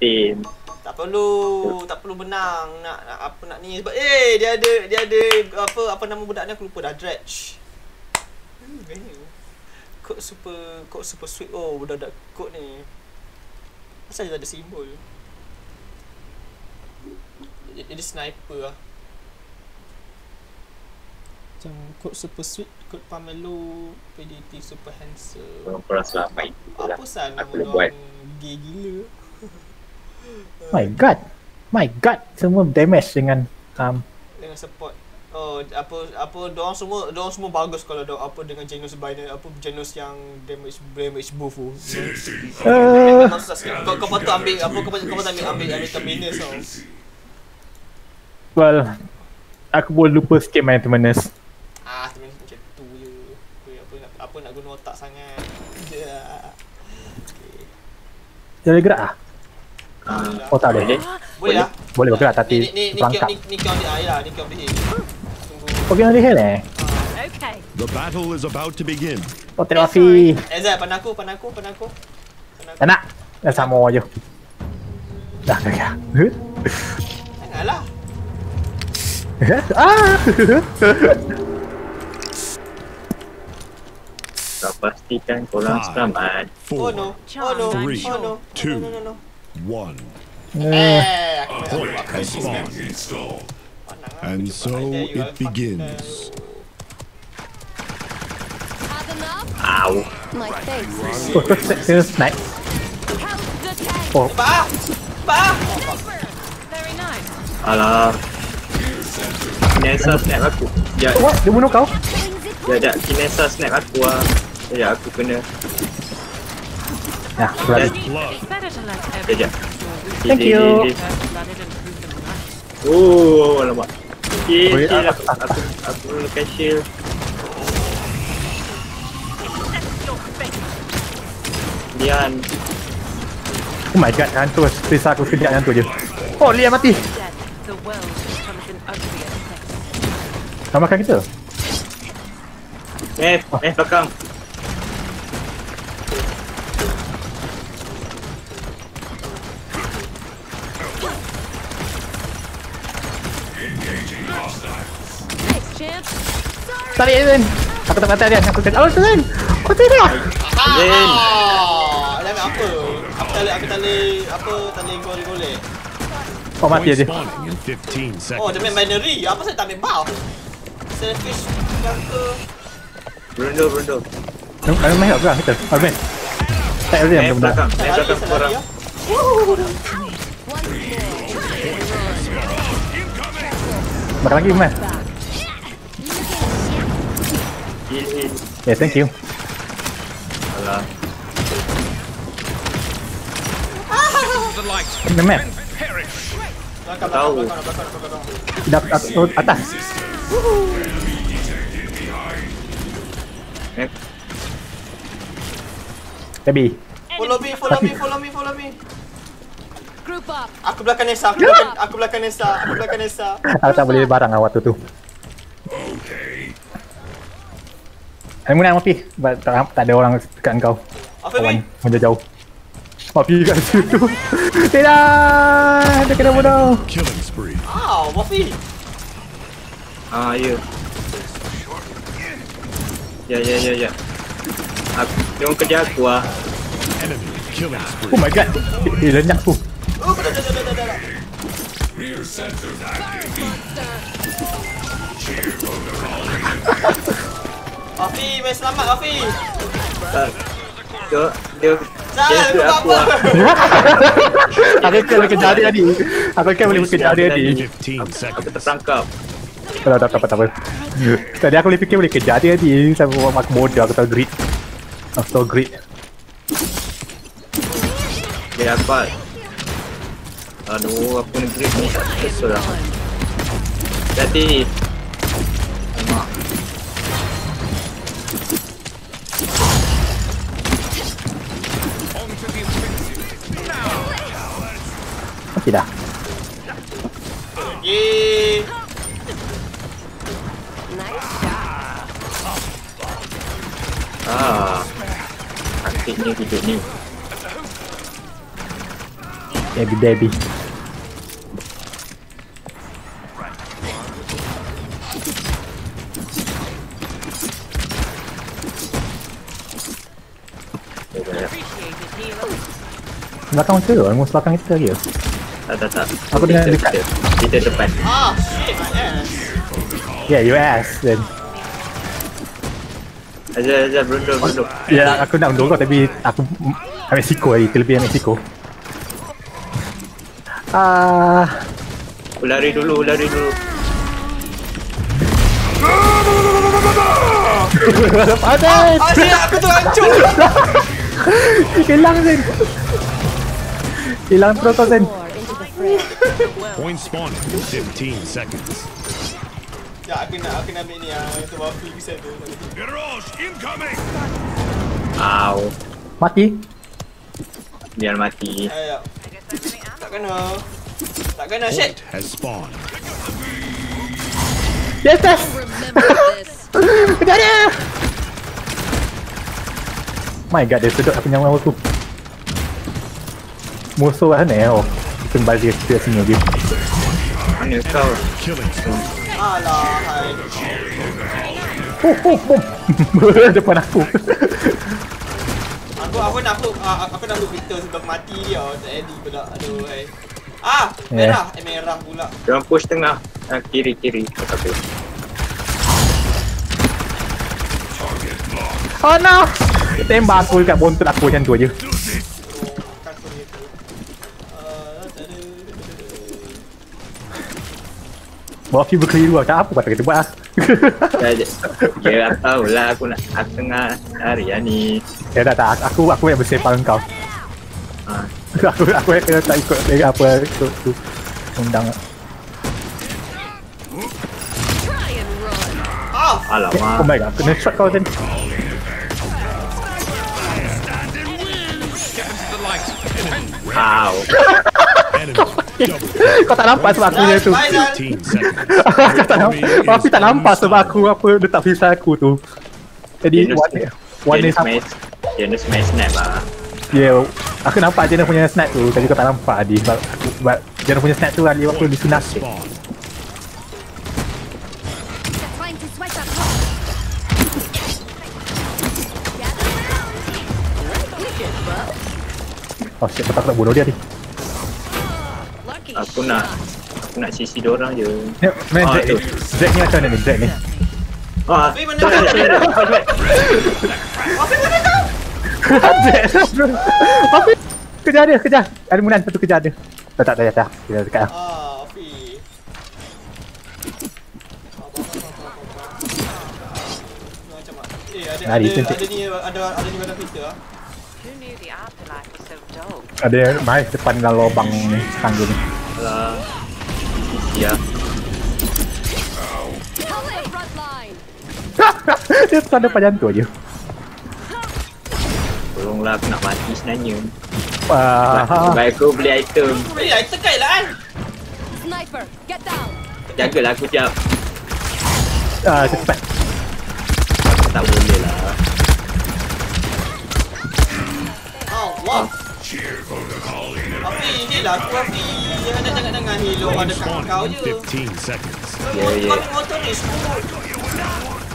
team. Tak perlu, tak perlu benang nak, apa nak ni sebab dia ada apa nama budak ni aku lupa dah. Dredge. Kod super sweet. Oh budak-budak kod ni. Asal dia tak ada simbol. Jadi sniper lah. Macam kod super sweet, kod Pamelo, PDT super handsome. Aku rasa apa itu lah. Apa salah nama orang gay gila. My god, semua damage dengan dengan support. Oh, apa diorang semua bagus kalau ada apa dengan genus binary, apa genus yang damage buff tu. Kau patut ambil apa, kau patut ambil terminus tau. Well, aku boleh lupa sikit main terminus. Ah, terminus macam tu je. Apa nak guna otak sangat. Yeah. Okay. Jadi gerak ah. Oh tak boleh. Boleh bergerak tapi perangkap. Ni kau dia lah, ni kau dia. Okey, ada hel eh. Okay. The battle is about to begin. Oh, Terafi. Ezra, pandang aku. Tak nak. Dah sama je. Dah. Janganlah. Ah. Kau pastikan korang selamat. Oh no. 1 point and so it begins. Ow! My face. It's nice. Ba! Very nice. Alah. Kinesa snap aku. Ya. What? Dia bunuh kau? Ya, Kinesa snap aku ah. Ya, aku kena. Nah, kerja. Thank you. Oh, alamak. Aku lekas shield. Lian. Oh my god, hantu. Sisa aku sekejap hantu je. Oh, Lian mati. Nak makan kita? Belakang. Tarik Eden. Aku tak kata Eden. Aku tak. Oh Eden. Kau tidak. Eden. Dah ambil apa? Aku tak boleh gol. Kau mati aja. Oh, dia main binary. Apa saya tak ambil bau? Selfish ke? Bruno. Kau main apa? Kita. Alvin. Tak ada yang berdekat. Belakang korang. Makan lagi, Mas. Yeah, thank you. Hello. The map. Atas. Baby. Follow me. Group up. Aku belakang Nessa. Aku tak boleh barang awak tu. Okay. Aku nak mapi, tak ada orang dekat kau. Kawan, macam jauh. Mapi kat situ. Tidak, dia kena bodoh. Wow, mapi. Ah, you. Ya. Aku, dia orang kerja aku ah. Oh my god, dia lenyap tu. Oh, dah. Rear center active. Afi, main selamat Afi. Dia aku lah. Aku boleh kejar dia tadi. Aku tertangkap. Tak apa. Tadi aku boleh fikir boleh kejar dia tadi. Saya aku bodoh, aku tahu grid. Dia dapat. Aduh, aku ni grid ni tak terserah. Jadi tidak. Ye. Nice job. Aktifnya hidup ni. Abby Dabby. Belakang itu loh, almost belakang itu lagi ya? Tak. Aku dengan dekat. Kita depan. Oh, shit, my ass. Yeah, your ass then. Aja, berunduk. Ya, aku nak unduk kau tapi aku Mexico lagi, kelebihan Mexico. Lari dulu. Padai! Oh, shit, aku terhancur! Hilang, Zen! Hilang terus, Zen! Point spawn in 15 seconds. Ya, aku nak ambil ni yang itu bawa free set tu. Mirage incoming! Au. Mati? Biar mati. Tak kena. Tak kena, shit! Yes! Kejar dia! My god, dia sedot aku nyaman aku. Musuh kat sana oh. Kembali dia ke sini lagi. Mana kau? Alah, hai. Boom. Depan aku. aku nak look Victor sebab mati dia. Tak jadi pula. Aduh, hai. Merah pula. Jangan push tengah. Kiri. Okey. Oh no! Tembak aku dekat bontot aku macam tu aje. Bawa aku berkeliru macam apa kata kita buat lah. Ya, tahulah aku tengah hari ni. Ya tak, aku yang bersepang kau. Aku yang tak ikut apa tu. Undang lah. Alamak. Oh my god, kena shot kau tadi. Wow. Kau tak nampak sebab aku tu. Aku tak nampak sebab aku apa letak visa aku tu. Jadi one day Janus main snap lah. Ya, aku nampak Janus punya snap tu. Tadi kau tak nampak Adi sebab Janus punya snap tu Adi waktu di sunat. Oh shit, aku tak bunuh dia ni. Aku nak sisi diorang je. Man, Jack ni macam mana ni? Jack ni. Ah, tapi mana dia? Apa benda tu? Apa? Kejar dia. Ada munan satu kejar dia. Tak. Kita dekat ah. Api. Macam apa? Ada ni pada Peter ah. Ada mai depan dengan lubang tangga ni. Ya. Dia tak ada pajantu aje. Tolonglah aku nak mati sebenarnya. Baik aku beli item. Beli item kan? Sniper, get down. Jagalah aku jap. Cepat. Aku tak boleh lah. Oh. Api je lah, aku api. Jangan jangan hilo ada kat kau je. 15 seconds.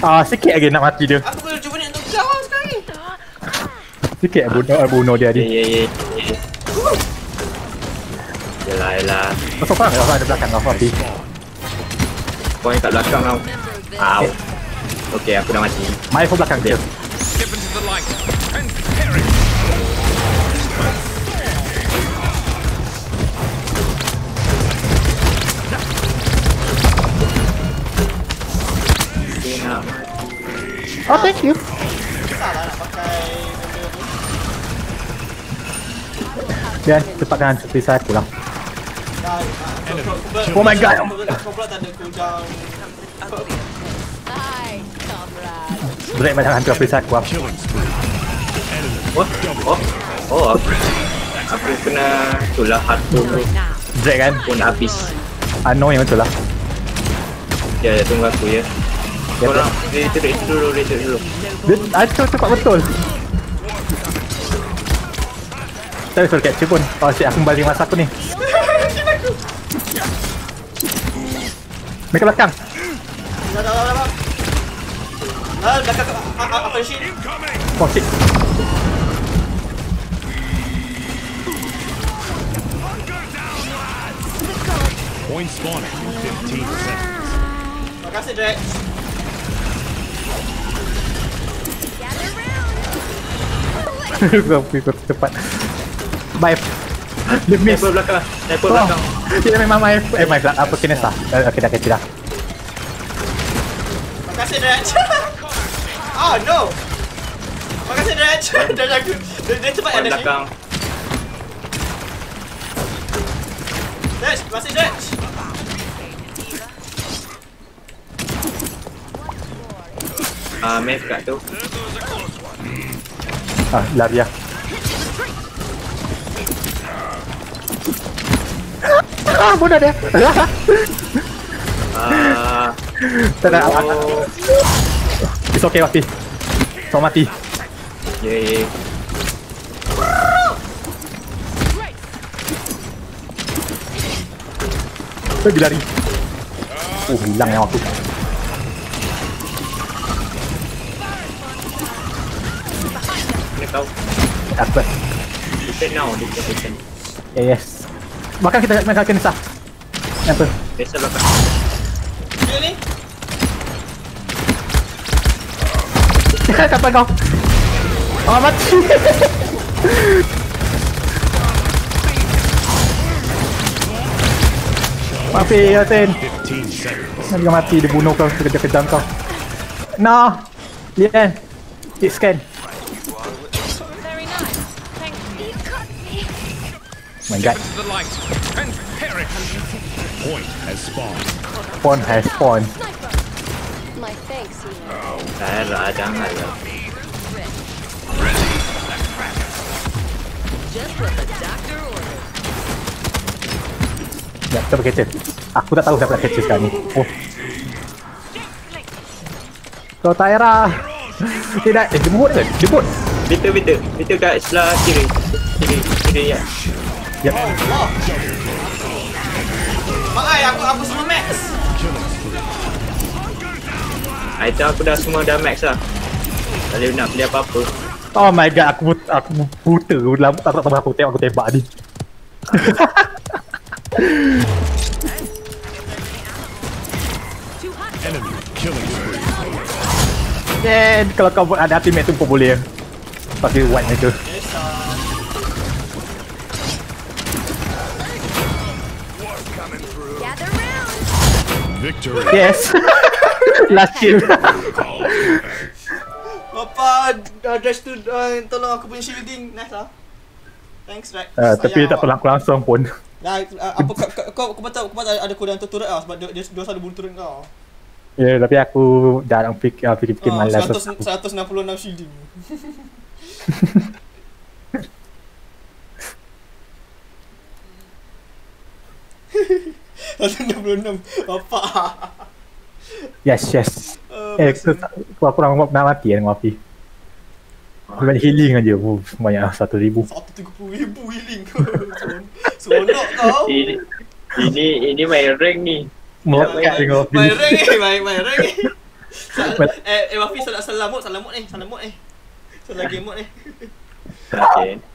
Ya. Sikit lagi nak mati dia. Aku boleh cuba nak tukar sekali. Sikit bunuh dia ni. Ya. Yalah. Masuk kan? Ada belakang kau api. Kau yang kat belakang kau. Au. Okey, aku dah mati. Mai kau belakang dia. Oh, thank you. Salah nak pakai benda tu. Dan cepatkan seperti saya pulang. Oh my god. Break macam hantu seperti saya kuap. Oh. Aku kena tulah hantu. Break kan? Pun habis. Annoying betul lah. Ya, tunggu aku ya. Korang, dia dulu. Dia acur cepat betul. Tapi suruh catch you pun. Oh shit, aku balik masa aku ni. Mereka belakang. Belakang apa shit. Oh shit. Point spawning in 15 seconds. Terima kasih, Drake. Gua pikir cepat. Baik. Dia miss belakang. Sniper belakang. Dia memang main my god, apa kena sah. Okey dah, okey dah. Terima kasih, Drake. Oh no. Terima kasih, Drake. Dah jaga. Dia cepat ada belakang. Drake, terima kasih, Drake. Map kat tu. Ah, lari lah. Ah, bodoh dia. Tak nak apa-apa. It's okay, mati. So mati. Yeay. Pergi lari. Oh, hilang yang aku. Apa? Defend now, defend. Yes. Bakal kita makan kena sah. Apa? Biasa bakal. Dia ni. Kapan kau? Oh mati. Mati Yasin. Dia mati, dia bunuh kau, dia kejam kau. No. Lian. Hit scan. My god. Point has spawned. Point has spawned. My thanks, you know. Just what the doctor ordered. Ya, kita pakai catch. Aku tak tahu siapa catch sekarang ni. Oh. Kau Taira. Tidak, jemput ke? Jemput. Bitter. Bitter kat sebelah kiri. Kiri ya. Yep. Oh. Makai aku semua max. Aida aku dah semua dah max lah. Tak boleh nak beli apa-apa. Oh my god, aku buta. Lama tak tahu apa aku tembak ni. Dan kalau kau ada teammate tu kau boleh ya. Pakai white macam tu. Victory. Yes. Last kill. Papa dash tu tolong aku punya shielding. Nice lah. Thanks Rex. Tapi tak perlu aku langsung pun. Nah, apa kau ada kurang terturut ah sebab dia dosa ada bulu turun kau. Ya, tapi aku jarang fikir malas. 166 shielding. Belum apa. Yes. Aku kurang nak mati dengan api. Boleh healing aja. Banyak 1000. 130,000 healing. Seronok kau. Ini main rank ni. Melekat dengan api. Main rank. Api salamut ni. Salam game mode ni. Okey.